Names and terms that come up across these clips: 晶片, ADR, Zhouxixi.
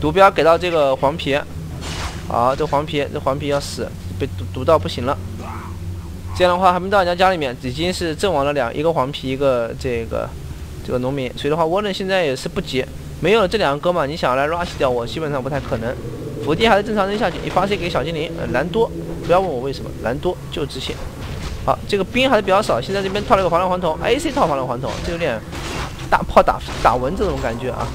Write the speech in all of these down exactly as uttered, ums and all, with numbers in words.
毒镖给到这个黄皮，好，这黄皮这黄皮要死，被毒毒到不行了。这样的话还没到人家家里面，已经是阵亡了两，一个黄皮，一个这个这个农民，所以的话沃伦现在也是不急，没有了这两个哥嘛，你想要来 rush 掉我基本上不太可能。伏地还是正常扔下去，你发射给小精灵，呃、蓝多，不要问我为什么，蓝多就直线。好，这个兵还是比较少，现在这边套了个防弹黄铜 ，A C 套防弹黄铜，这有点大炮打打蚊子这种感觉啊。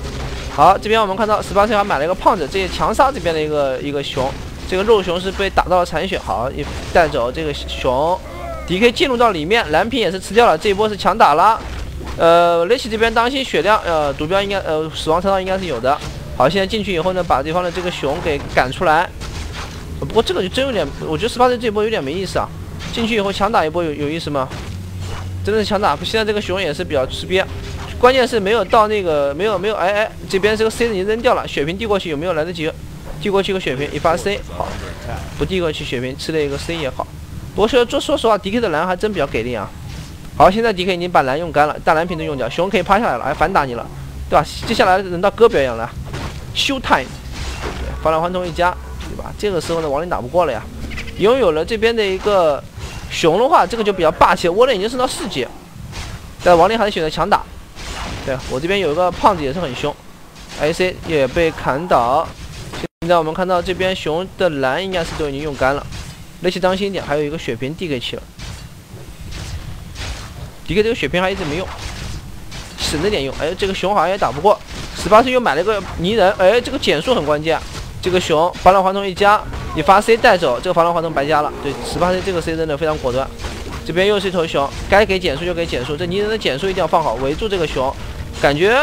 好，这边我们看到十八岁还买了一个胖子，这也强杀这边的一个一个熊，这个肉熊是被打到了残血，好，也带走这个熊 ，D K 进入到里面，蓝屏也是吃掉了，这一波是强打了，呃 ，Lech 这边当心血量，呃，毒镖应该，呃，死亡车道应该是有的。好，现在进去以后呢，把对方的这个熊给赶出来，不过这个就真有点，我觉得十八岁这一波有点没意思啊，进去以后强打一波有有意思吗？真的是强打，现在这个熊也是比较吃瘪。关键是没有到那个没有没有哎哎，这边这个 C 已经扔掉了，血瓶递过去有没有来得及？递过去个血瓶一发 C 好，不递过去血瓶吃了一个 C 也好。不过说说实话 ，D K 的蓝还真比较给力啊。好，现在 D K 已经把蓝用干了，大蓝屏都用掉，熊可以趴下来了，哎反打你了，对吧？接下来轮到哥表演了 ，show time， 对，防弹黄铜一加，对吧？这个时候呢，亡灵打不过了呀。拥有了这边的一个熊的话，这个就比较霸气，窝轮已经升到四级，但亡灵还是选择强打。 对我这边有一个胖子也是很凶 ，A C 也被砍倒。现在我们看到这边熊的蓝应该是都已经用干了，雷奇当心一点，还有一个血瓶递给起了。D K 这个血瓶还一直没用，省着点用。哎，这个熊好像也打不过， 十八岁又买了个泥人，哎，这个减速很关键。这个熊防弹黄铜一加，你发 C 带走，这个防弹黄铜白加了。对， 十八岁这个 C 真的非常果断。这边又是一头熊，该给减速就给减速，这泥人的减速一定要放好，围住这个熊。 感觉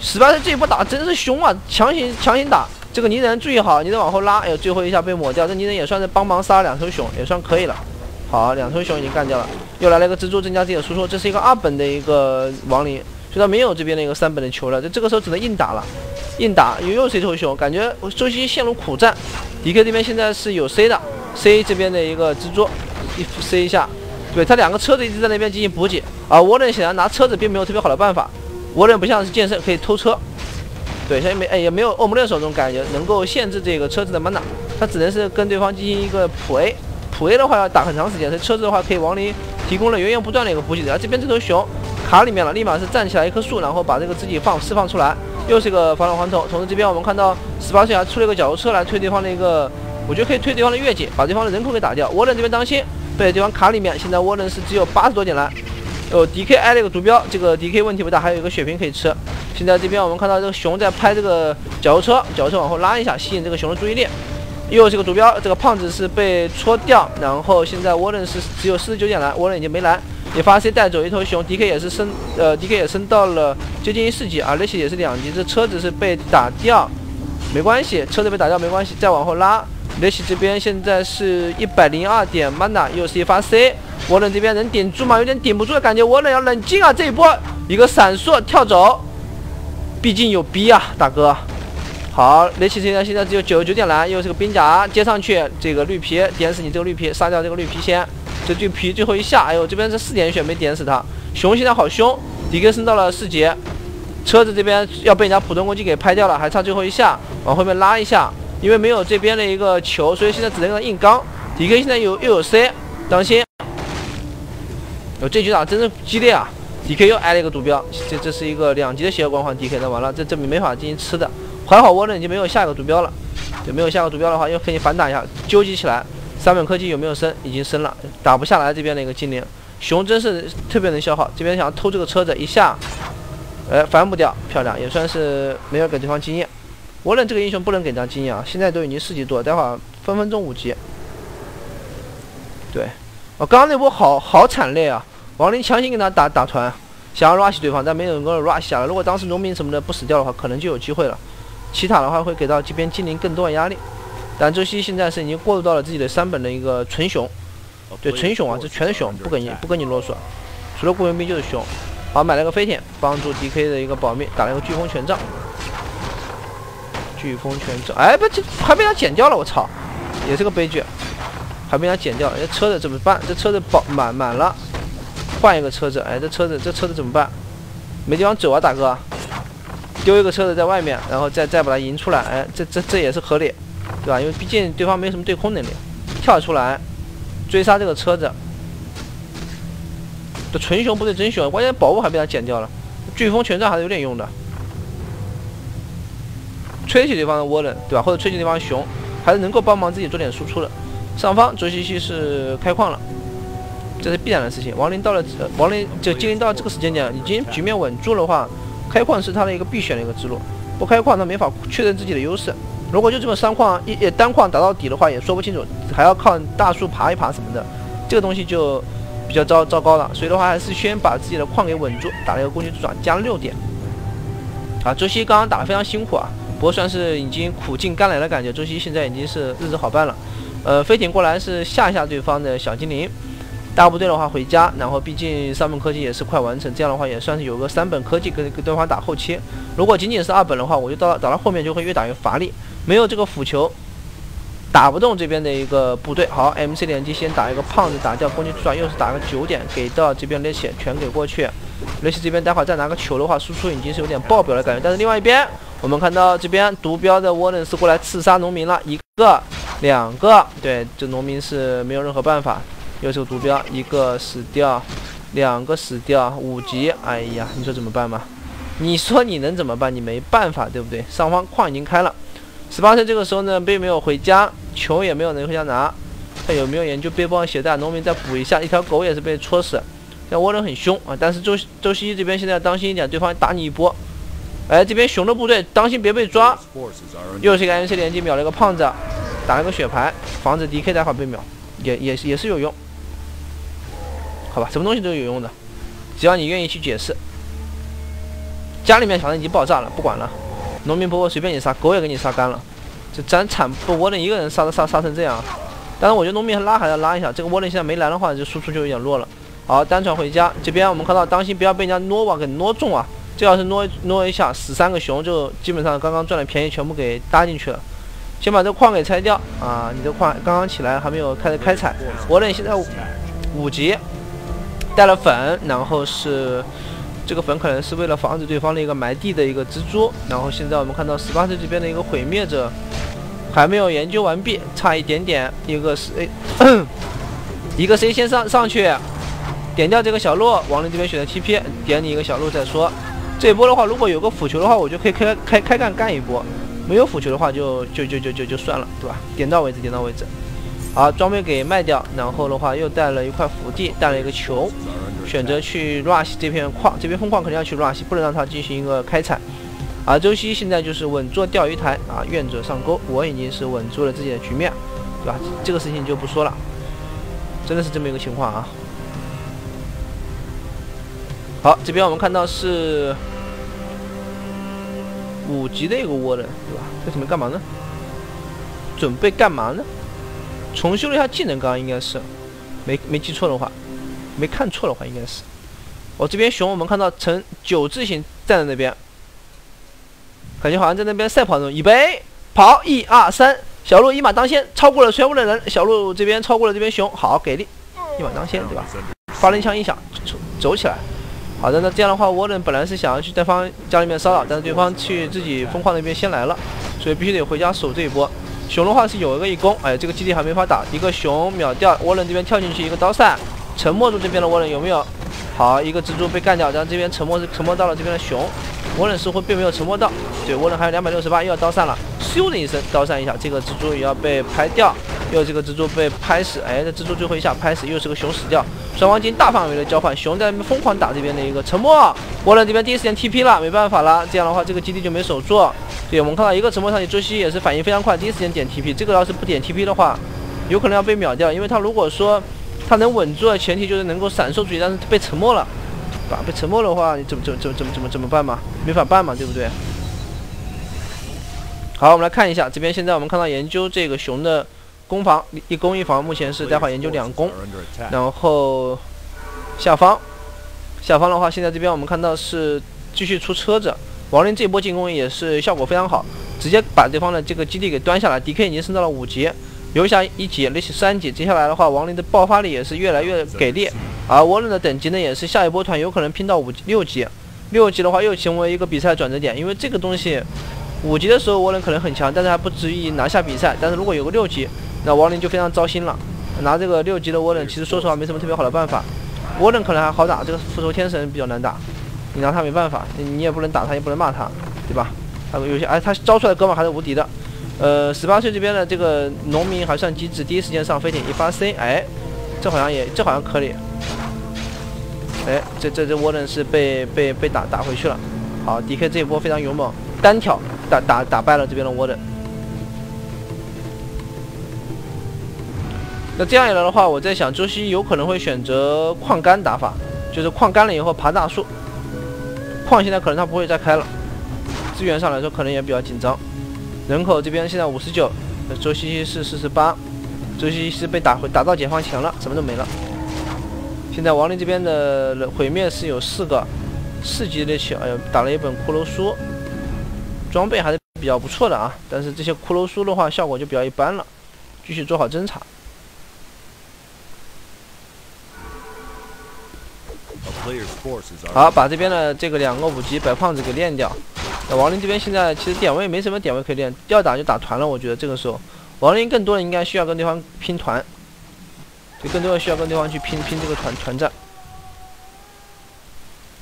十八岁这一波打真是凶啊！强行强行打，这个泥人注意好，泥人往后拉，哎呦，最后一下被抹掉。这泥人也算是帮忙杀了两头熊，也算可以了。好，两头熊已经干掉了。又来了一个蜘蛛，增加自己的输出，这是一个二本的一个亡灵，所以他没有这边的一个三本的球了。这这个时候只能硬打了，硬打又又是一头熊，感觉周期陷入苦战。D K 这边现在是有 C 的 ，C 这边的一个蜘蛛一 C 一下，对他两个车子一直在那边进行补给啊。沃伦显然拿车子并没有特别好的办法。 沃伦不像是剑圣可以偷车，对，现在没哎也没有欧姆勒手这种感觉能够限制这个车子的 mana， 他只能是跟对方进行一个普 A， 普 A 的话要打很长时间，所以车子的话可以亡灵提供了源源不断的一个补给。然后这边这头熊卡里面了，立马是站起来一棵树，然后把这个自己放释放出来，又是一个防弹黄铜。同时这边我们看到十八岁还出了一个绞肉车来推对方的一个，我觉得可以推对方的越界，把对方的人口给打掉。沃伦这边当心被对方卡里面，现在沃伦是只有八十多点蓝。 哦 ，D K 挨了一个毒镖，这个 D K 问题不大，还有一个血瓶可以吃。现在这边我们看到这个熊在拍这个绞肉车，绞肉车往后拉一下，吸引这个熊的注意力。又是个毒镖，这个胖子是被戳掉，然后现在沃伦是只有四十九点蓝，沃伦已经没蓝，也发 C 带走一头熊 ，D K 也是升，呃 ，D K 也升到了接近四级啊 ，Lech 也是两级，这车子是被打掉，没关系，车子被打掉没关系，再往后拉 ，Lech 这边现在是一百零二点 mana， 又是一发 C。 沃伦这边能顶住吗？有点顶不住的感觉。沃伦要冷静啊！这一波一个闪烁跳走，毕竟有逼啊，大哥。好，雷奇现在现在只有九十九点蓝，又是个冰甲接上去，这个绿皮点死你这个绿皮，杀掉这个绿皮先。这绿皮最后一下，哎呦，这边是四点血没点死他。熊现在好凶 ，D K 升到了四级，车子这边要被人家普通攻击给拍掉了，还差最后一下，往后面拉一下，因为没有这边的一个球，所以现在只能跟硬刚。D K 现在有又有 C， 当心。 哦、这局打真是激烈啊 ！D K 又挨了一个毒镖，这这是一个两级的邪恶光环 ，D K 那完了，这这没法进行吃的。还好沃伦已经没有下一个毒镖了，就没有下一个毒镖的话，又可以反打一下，纠集起来。三本科技有没有升？已经升了，打不下来这边的一个精灵熊真是特别能消耗。这边想要偷这个车子一下，哎，反补掉，漂亮，也算是没有给对方经验。沃伦这个英雄不能给他经验啊，现在都已经四级多，待会儿分分钟五级。对，我、哦、刚刚那波好好惨烈啊！ 亡灵强行给他打打团，想要 rush 对方，但没有能够 rush 下来。如果当时农民什么的不死掉的话，可能就有机会了。奇塔的话会给到这边精灵更多的压力，但周西现在是已经过渡到了自己的三本的一个纯熊，对纯熊啊，这全是熊，不跟你不跟你啰嗦，除了雇佣兵就是熊。好，买了个飞舔，帮助 D K 的一个保命，打了一个飓风权杖，飓风权杖，哎，不，这还被他捡掉了，我操，也是个悲剧，还被他捡掉了。这车子怎么办？这车子保满满了。 换一个车子，哎，这车子这车子怎么办？没地方走啊，大哥！丢一个车子在外面，然后再再把它迎出来，这这这也是合理，对吧？因为毕竟对方没什么对空能力，跳出来追杀这个车子，这纯熊不对真熊，关键宝物还被他捡掉了，飓风权杖还是有点用的，吹起对方的涡轮，对吧？或者吹起对方的熊，还是能够帮忙自己做点输出的。上方卓西西是开矿了，这是必然的事情。亡灵到了，呃、亡灵就精灵到了这个时间点，已经局面稳住的话。 开矿是他的一个必选的一个之路，不开矿他没法确认自己的优势。如果就这么三矿一也单矿打到底的话，也说不清楚，还要靠大树爬一爬什么的，这个东西就比较糟糟糕了。所以的话，还是先把自己的矿给稳住，打了一个攻击主转加六点。啊，周西刚刚打得非常辛苦啊，不过算是已经苦尽甘来的感觉。周西现在已经是日子好办了。呃，飞艇过来是吓一吓对方的小精灵。 大部队的话回家，然后毕竟三本科技也是快完成，这样的话也算是有个三本科技跟跟对方打后期。如果仅仅是二本的话，我就到打到后面就会越打越乏力，没有这个辅球，打不动这边的一个部队。好 ，M C 连击先打一个胖子打掉，攻击出来又是打个九点给到这边雷奇，全给过去。雷奇这边待会再拿个球的话，输出已经是有点爆表的感觉。但是另外一边，我们看到这边毒标的沃伦斯过来刺杀农民了，一个两个，对，这农民是没有任何办法。 又是个毒标，一个死掉，两个死掉，五级，哎呀，你说怎么办嘛？你说你能怎么办？你没办法，对不对？上方矿已经开了，十八岁这个时候呢，并没有回家，球也没有人回家拿。看有没有研究背包携带，农民再补一下。一条狗也是被戳死，但涡轮很凶啊。但是周周西这边现在要当心一点，对方打你一波。哎，这边熊的部队当心别被抓。又是一个 M C 连击秒了一个胖子，打了个血牌，防止 D K 待会被秒，也也是也是有用。 好吧，什么东西都是有用的，只要你愿意去解释。家里面反正已经爆炸了，不管了。农民伯伯随便你杀，狗也给你杀干了。这咱惨不窝轮一个人杀的杀杀成这样。但是我觉得农民拉还要拉一下，这个窝轮现在没来的话，就输出就有点弱了。好，单传回家，这边我们看到当心不要被人家挪网给挪中啊！这要是挪挪一下，死三个熊就基本上刚刚赚的便宜全部给搭进去了。 先把这矿给拆掉啊！你这矿刚刚起来，还没有开始开采。窝轮现在五级。 带了粉，然后是这个粉可能是为了防止对方的一个埋地的一个蜘蛛。然后现在我们看到十八岁这边的一个毁灭者还没有研究完毕，差一点点。一个是哎，一个谁先上上去点掉这个小鹿？王林这边选择 T P， 点你一个小鹿再说。这一波的话，如果有个辅球的话，我就可以开开开干干一波；没有辅球的话就，就就就就就就算了，对吧？点到为止，点到为止。 好，装备给卖掉，然后的话又带了一块福地，带了一个球，选择去 rush 这片矿，这边空矿肯定要去 rush， 不能让它进行一个开采。啊，周西现在就是稳坐钓鱼台啊，愿者上钩，我已经是稳住了自己的局面，对吧？这个事情就不说了，真的是这么一个情况啊。好，这边我们看到是五级的一个涡轮，对吧？这准备干嘛呢？准备干嘛呢？ 重修了一下技能，刚刚应该是，没没记错的话，没看错的话应该是。我、哦、这边熊，我们看到呈九字形站在那边，感觉好像在那边赛跑那种。预备，跑！一二三，小鹿一马当先，超过了全部的人。小鹿这边超过了这边熊，好给力，一马当先，对吧？发了一枪一响，走走起来。好的，那这样的话，沃伦本来是想要去对方家里面骚扰，但是对方去自己疯狂那边先来了，所以必须得回家守这一波。 熊的话是有一个义工，哎，这个基地还没法打，一个熊秒掉，涡轮这边跳进去一个刀散，沉默住这边的涡轮有没有？好，一个蜘蛛被干掉，然后这边沉默是沉默到了这边的熊，涡轮似乎并没有沉默到，对，涡轮还有两百六十八又要刀散了，咻的一声刀散一下，这个蜘蛛也要被拍掉，又这个蜘蛛被拍死，哎，这蜘蛛最后一下拍死，又是个熊死掉，双方进行大范围的交换，熊在那边疯狂打这边的一个沉默，涡轮这边第一时间 T P 了，没办法了，这样的话这个基地就没守住。 对，我们看到一个沉默上去，周西也是反应非常快，第一时间点 T P。这个要是不点 T P 的话，有可能要被秒掉，因为他如果说他能稳住的前提就是能够闪烁出去，但是被沉默了，对吧？被沉默的话，你怎么怎么怎么怎么怎么怎么办嘛？没法办嘛，对不对？好，我们来看一下这边，现在我们看到研究这个熊的攻防，一攻一防，目前是待会研究两攻，然后下方下方的话，现在这边我们看到是继续出车子。 王林这波进攻也是效果非常好，直接把对方的这个基地给端下来。D K 已经升到了五级，游侠一级，雷奇三级。接下来的话，王林的爆发力也是越来越给力。而沃伦的等级呢，也是下一波团有可能拼到五六级。六级的话又成为一个比赛转折点，因为这个东西，五级的时候沃伦可能很强，但是还不至于拿下比赛。但是如果有个六级，那王林就非常糟心了。拿这个六级的沃伦，其实说实话没什么特别好的办法。沃伦可能还好打，这个复仇天神比较难打，你拿他没办法，你也不能打他，也不能骂他，对吧？还有些哎，他招出来的哥们还是无敌的。 呃， 十八岁这边的这个农民还算机智，第一时间上飞艇一发 C， 哎，这好像也这好像可以，哎，这这这沃伦是被被被打打回去了，好 ，D K 这一波非常勇猛，单挑打打打败了这边的沃伦。那这样一来的话，我在想周西有可能会选择矿杆打法，就是矿干了以后爬大树，矿现在可能他不会再开了，资源上来说可能也比较紧张。 人口这边现在五十九，周西是四十八，周西是被打回打到解放前了，什么都没了。现在王林这边的毁灭是有四个，四级的起，哎呦，打了一本骷髅书，装备还是比较不错的啊，但是这些骷髅书的话效果就比较一般了，继续做好侦查。好，把这边的这个两个五级白胖子给练掉。 王林这边现在其实点位没什么点位可以练，要打就打团了。我觉得这个时候，王林更多的应该需要跟对方拼团，就更多的需要跟对方去拼拼这个团团战。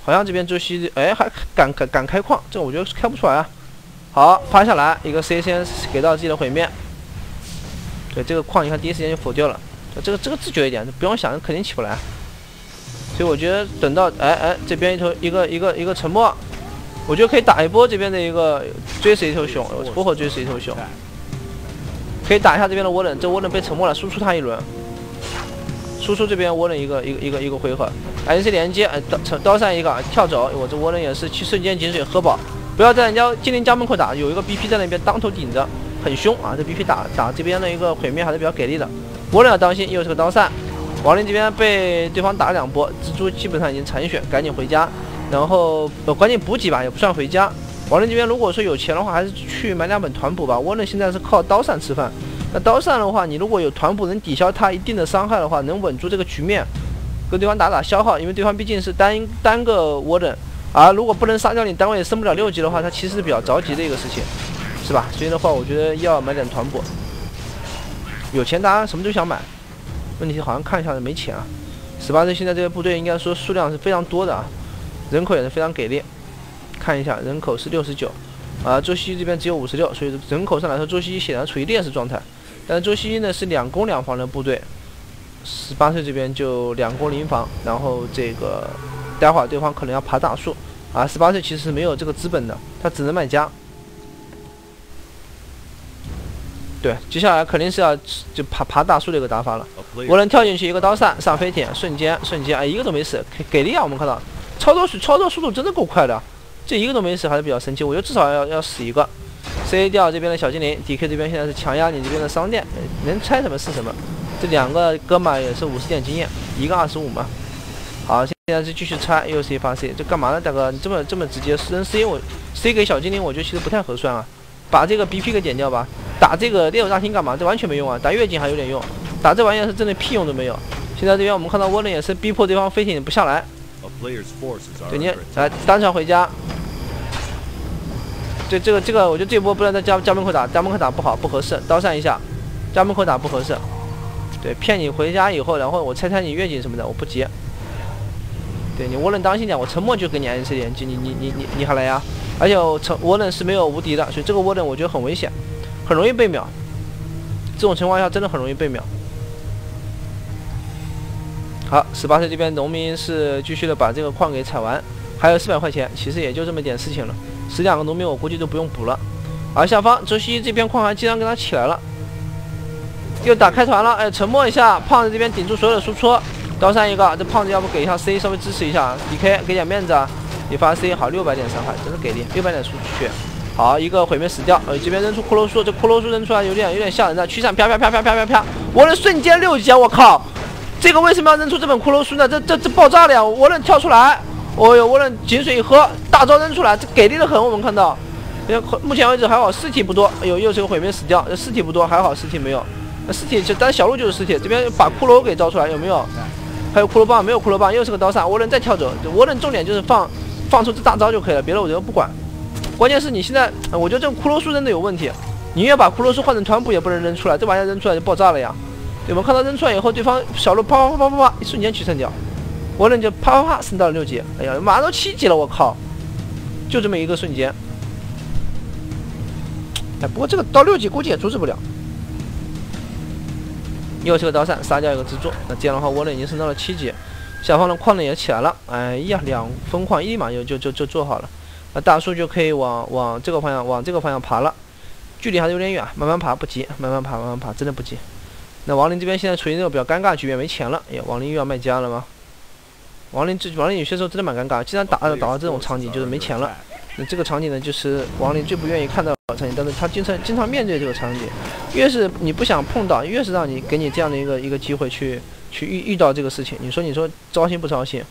好像这边周西哎还敢敢敢开矿，这个我觉得开不出来啊。好，趴下来一个 C 先给到自己的毁灭，对这个矿你看第一时间就否掉了，这个这个自觉一点，不用想肯定起不来。所以我觉得等到哎哎这边一头一个一个一个沉默。 我觉得可以打一波这边的一个追死一头熊，活活追死一头熊，可以打一下这边的沃伦，这沃伦被沉默了，输出他一轮，输出这边沃伦一个一个一个一个回合 ，S C 连接，哎刀刀闪一个跳走，我这沃伦也是去瞬间井水喝饱，不要在人家精灵家门口打，有一个 B P 在那边当头顶着，很凶啊，这 B P 打打这边的一个毁灭还是比较给力的，沃伦要当心，又是个刀闪，王林这边被对方打了两波，蜘蛛基本上已经残血，赶紧回家。 然后呃，关键补给吧，也不算回家。王林这边如果说有钱的话，还是去买两本团补吧。沃伦现在是靠刀扇吃饭，那刀扇的话，你如果有团补能抵消他一定的伤害的话，能稳住这个局面，跟对方打打消耗，因为对方毕竟是单单个沃伦，而如果不能杀掉你单位升不了六级的话，他其实是比较着急的一个事情，是吧？所以的话，我觉得要买点团补。有钱大家什么都想买，问题好像看一下没钱啊。十八岁现在这个部队应该说数量是非常多的啊。 人口也是非常给力，看一下人口是六十九，啊，周西这边只有五十六，所以人口上来说，周西显然处于劣势状态。但是周西呢是两攻两防的部队， 十八岁这边就两攻零防，然后这个待会儿对方可能要爬大树，啊， 十八岁其实是没有这个资本的，他只能卖家。对，接下来肯定是要就爬爬大树的一个打法了。我能跳进去一个刀扇上飞艇，瞬间瞬间哎一个都没死，给给力啊！我们看到。 操作速操作速度真的够快的，这一个都没死还是比较神奇。我觉得至少要要死一个。C 掉这边的小精灵 ，D K 这边现在是强压你这边的商店，能拆什么是什么。这两个哥们也是五十点经验，一个二十五嘛。好，现在是继续拆，又是一发 C， 这干嘛呢，大哥？你这么这么直接扔 C， 我 C 给小精灵，我觉得其实不太合算啊。把这个 B P 给点掉吧，打这个猎手大厅干嘛？这完全没用啊！打越境还有点用，打这玩意儿是真的屁用都没有。现在这边我们看到沃伦也是逼迫对方飞艇不下来。 对你来单场回家，对这个这个，我觉得这波不能在家家门口打，家门口打不好不合适，刀闪一下，家门口打不合适，对骗你回家以后，然后我拆拆你越境什么的，我不急。对你沃伦当心点，我沉默就给你 N C 连击，你你你你你还来呀？而且我沉沃伦是没有无敌的，所以这个沃伦我觉得很危险，很容易被秒。这种情况下真的很容易被秒。 好， 十八岁这边农民是继续的把这个矿给采完，还有四百块钱，其实也就这么点事情了。十两个农民我估计都不用补了。而下方周西这边矿还竟然给他起来了，又打开团了，哎，沉默一下，胖子这边顶住所有的输出，刀山一个，这胖子要不给一下 C 稍微支持一下 ，D K 给点面子啊，你发 C 好， 六百点伤害，真是给力， 六百点输出血，好一个毁灭死掉，呃，这边扔出骷髅树，这骷髅树扔出来有点有点吓人的，驱散啪啪啪啪啪啪啪，我的瞬间六级，我靠！ 这个为什么要扔出这本骷髅书呢？这这这爆炸了呀！沃伦跳出来，哦呦，沃伦井水一喝，大招扔出来，这给力的很。我们看到，目前为止还好，尸体不多。哎呦，又是个毁灭死掉，尸体不多，还好尸体没有。那尸体就，但小鹿就是尸体。这边把骷髅给招出来，有没有？还有骷髅棒，没有骷髅棒，又是个刀闪。沃伦再跳走，沃伦重点就是放放出这大招就可以了，别的我觉得不管。关键是你现在，我觉得这个骷髅树真的有问题。你要把骷髅树换成团补也不能扔出来，这玩意儿扔出来就爆炸了呀。对，我们看到扔出来以后，对方小鹿啪啪啪啪啪，一瞬间取胜掉。我忍就啪啪啪升到了六级，哎呀，马上都七级了，我靠！就这么一个瞬间。哎，不过这个到六级估计也阻止不了。 又是个刀扇，杀掉一个蜘蛛。那这样的话，涡轮已经升到了七级，下方的矿呢也起来了。哎呀，两分矿一嘛就就就就做好了。那大树就可以往往这个方向往这个方向爬了，距离还是有点远，慢慢爬不急，慢慢爬慢慢爬，真的不急。那亡灵这边现在处于那种比较尴尬局面，没钱了。哎呀，亡灵又要卖家了吗？亡灵这亡灵有些时候真的蛮尴尬，经常打打到这种场景就是没钱了。那这个场景呢，就是亡灵最不愿意看到。 场景，但是他经常经常面对这个场景，越是你不想碰到，越是让你给你这样的一个一个机会去去遇遇到这个事情。你说你说糟心不糟心？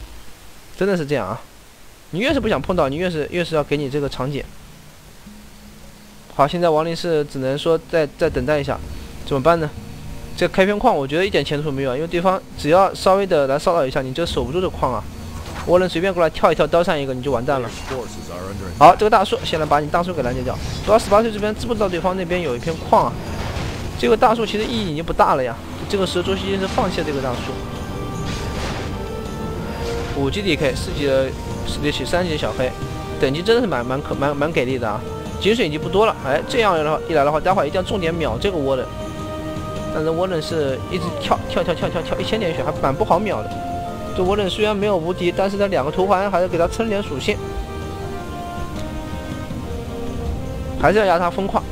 真的是这样啊！你越是不想碰到，你越是越是要给你这个场景。好，现在亡灵是只能说再再等待一下，怎么办呢？这开篇矿我觉得一点前途没有，因为对方只要稍微的来骚扰一下，你就守不住这矿啊。 涡轮随便过来跳一跳，刀上一个你就完蛋了。好，这个大树先来把你大树给拦截掉。主要十八岁这边知不知道对方那边有一片矿啊？这个大树其实意义已经不大了呀。这个蛇族其实是放弃了这个大树。五级 D K， 四级的史迪奇，三级小黑，等级真的是蛮蛮可蛮蛮给力的啊！井水已经不多了，哎，这样的话一来的话，待会一定要重点秒这个涡轮。但是涡轮是一直跳跳跳跳跳跳，一千点血还蛮不好秒的。 这涡轮虽然没有无敌，但是他两个头环还是给他蹭点属性，还是要压他分矿。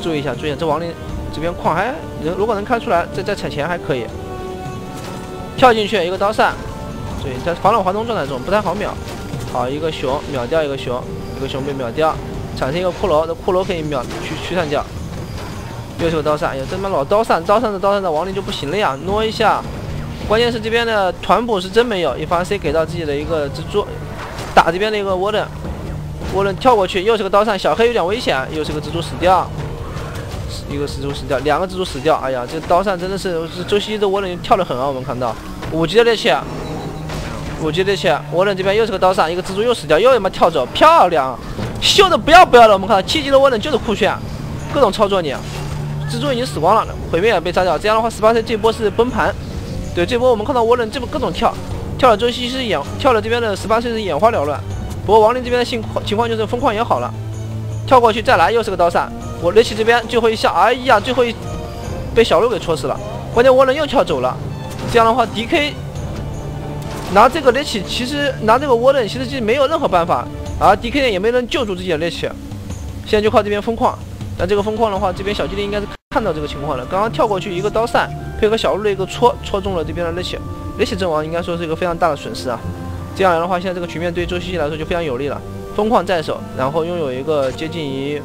注意一下，注意一下，这亡灵这边矿还能，如果能看出来，再再踩前还可以。跳进去一个刀扇，对，在防守滑动状态中不太好秒。好，一个熊秒掉一个熊，一个熊被秒掉，产生一个骷髅，那骷髅可以秒驱驱散掉。 又是个刀扇，哎呀，这他妈老刀扇，刀扇的刀扇的亡灵就不行了呀，挪一下。关键是这边的团补是真没有，一发 C 给到自己的一个蜘蛛，打这边的一个涡轮，涡轮跳过去，又是个刀扇，小黑有点危险，又是个蜘蛛死掉，一个蜘蛛死掉，两个蜘蛛死掉，哎呀，这刀扇真的是周西的涡轮跳得很啊，我们看到五级的猎犬，五级猎犬，涡轮这边又是个刀扇，一个蜘蛛又死掉，又他妈跳走，漂亮，秀的不要不要的，我们看到七级的涡轮就是酷炫，各种操作你。 蜘蛛已经死光了，毁灭也被杀掉。这样的话， 十八 C 这波是崩盘。对，这波我们看到涡轮这波各种跳，跳了之后西是眼，跳了这边的十八 C 是眼花缭乱。不过亡灵这边的情情况就是分矿也好了，跳过去再来又是个刀扇。我雷奇这边最后一下，哎呀，最后一被小鹿给戳死了。关键涡轮又跳走了。这样的话 ，D K 拿这个雷奇其实拿这个涡轮其实就没有任何办法，而 D K 也没能救住自己的雷奇。现在就靠这边分矿。但这个分矿的话，这边小精灵应该是。 看到这个情况了，刚刚跳过去一个刀扇，配合小鹿的一个戳，戳中了这边的雷奇，雷奇阵亡应该说是一个非常大的损失啊。这样的话，现在这个局面对周西西来说就非常有利了。分矿在手，然后拥有一个接近于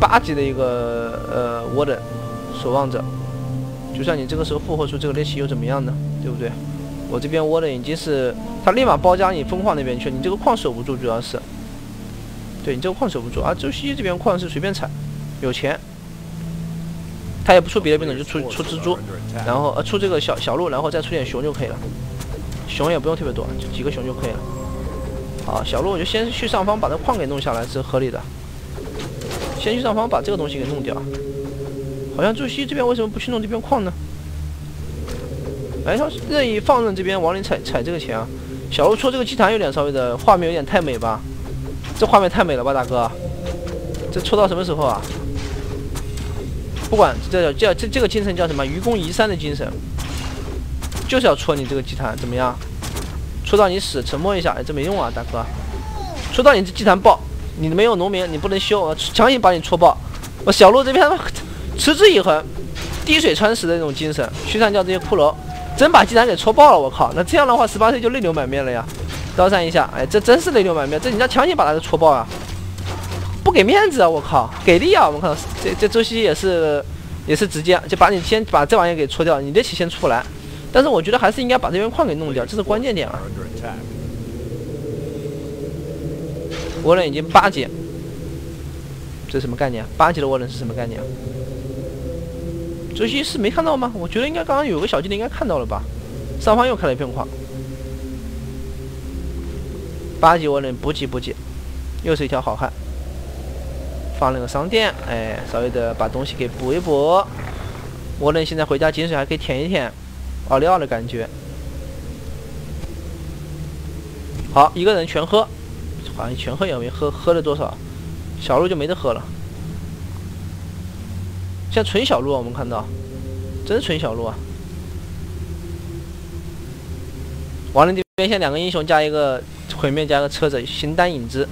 八级的一个呃沃的守望者，就算你这个时候复活出这个雷奇又怎么样呢？对不对？我这边沃的已经是他立马包夹你分矿那边去，你这个矿守不住，主要是对你这个矿守不住，而周西西这边矿是随便踩，有钱。 他也不出别的兵种，就出出蜘蛛，然后呃出这个小小鹿，然后再出点熊就可以了。熊也不用特别多，就几个熊就可以了。好，小鹿我就先去上方把这矿给弄下来是合理的。先去上方把这个东西给弄掉。好像朱熹这边为什么不去弄这边矿呢？哎，他任意放任这边亡灵踩踩这个钱啊。小鹿戳这个祭坛有点稍微的画面有点太美吧？这画面太美了吧，大哥？这戳到什么时候啊？ 不管这叫这这个精神叫什么？愚公移山的精神，就是要戳你这个祭坛，怎么样？戳到你死，沉默一下，哎，这没用啊，大哥！戳到你这祭坛爆，你没有农民，你不能修，我强行把你戳爆。我小鹿这边持之以恒，滴水穿石的那种精神，驱散掉这些骷髅，真把祭坛给戳爆了，我靠！那这样的话，十八岁就泪流满面了呀！刀闪一下，哎，这真是泪流满面，这你要强行把他给戳爆啊！ 不给面子啊！我靠，给力啊！我们看到这这周西也是也是直接就把你先把这玩意给戳掉，你这棋先出来。但是我觉得还是应该把这边矿给弄掉，这是关键点啊！涡轮已经八级，这什么概念？八级的涡轮是什么概念？周西是没看到吗？我觉得应该刚刚有个小精灵应该看到了吧？上方又开了一片矿，八级涡轮补给补给，又是一条好汉。放了个商店，哎，稍微的把东西给补一补。涡轮现在回家井水还可以舔一舔，奥利奥的感觉。好，一个人全喝，好像全喝也没喝，喝了多少？小鹿就没得喝了。现在纯小鹿啊，我们看到，真纯小鹿啊。 亡灵这边现两个英雄加一个毁灭加一个车子形单影只，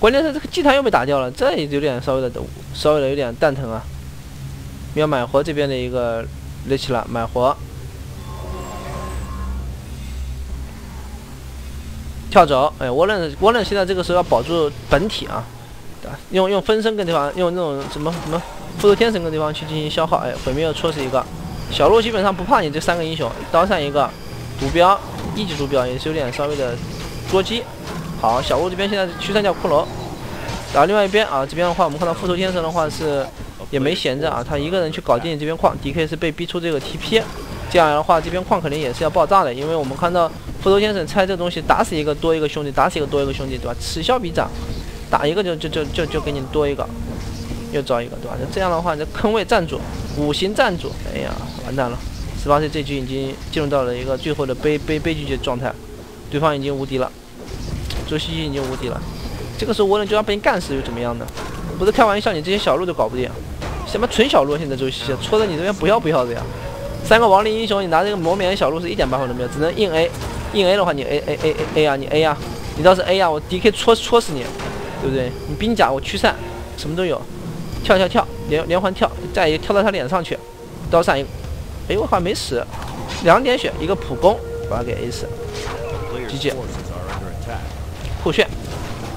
关键是这个祭坛又被打掉了，这也有点稍微的稍微的有点蛋疼啊！要买活这边的一个雷奇了，买活，跳走！哎，沃伦沃伦现在这个时候要保住本体啊，用用分身跟对方用那种什么什么复仇天神跟对方去进行消耗，哎，毁灭又戳死一个。 小鹿基本上不怕你这三个英雄，刀上一个，毒镖一级毒镖也是有点稍微的捉鸡。好，小鹿这边现在驱散掉骷髅，然后另外一边啊，这边的话我们看到复仇天神的话是也没闲着啊，他一个人去搞定这边矿 ，D K 是被逼出这个 T P， 这样的话这边矿肯定也是要爆炸的，因为我们看到复仇天神拆这东西，打死一个多一个兄弟，打死一个多一个兄弟，对吧？此消彼长，打一个就就就就就给你多一个。 又招一个，对吧？就这样的话，这坑位站住，五行站住，哎呀，完蛋了！十八岁这局已经进入到了一个最后的悲悲悲剧的状态，对方已经无敌了，周西西已经无敌了。这个时候涡轮就要被人干死又怎么样呢？不是开玩笑，你这些小鹿都搞不定，什么纯小鹿现在周西西戳的你这边不要不要的呀！三个亡灵英雄，你拿这个魔免小鹿是一点办法都没有，只能硬 A， 硬 A 的话你 A A A A A 啊，你 A 啊，你倒是 A 啊，我 D K 戳戳死你，对不对？你兵甲我驱散，什么都有。 跳跳跳，连连环跳，再一跳到他脸上去，刀上一个，哎我好像没死，两点血一个普攻，把他给 A 死 ，G G， 酷炫。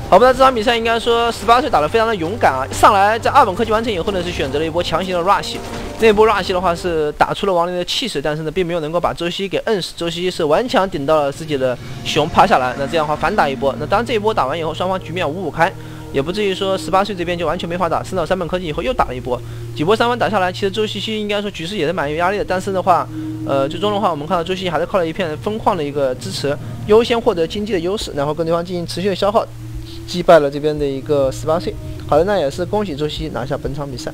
好吧，这场比赛应该说十八岁打得非常的勇敢啊，上来在二本科技完成以后呢，是选择了一波强行的 rush， 那波 rush 的话是打出了亡灵的气势，但是呢并没有能够把周西给摁死，周西是顽强顶到了自己的熊趴下来，那这样的话反打一波，那当这一波打完以后，双方局面五五开。 也不至于说十八岁这边就完全没法打，升到三本科技以后又打了一波，几波三番打下来，其实周西西应该说局势也是蛮有压力的，但是的话，呃，最终的话我们看到周西西还是靠了一片分矿的一个支持，优先获得经济的优势，然后跟对方进行持续的消耗，击败了这边的一个十八岁。好的，那也是恭喜周西西拿下本场比赛。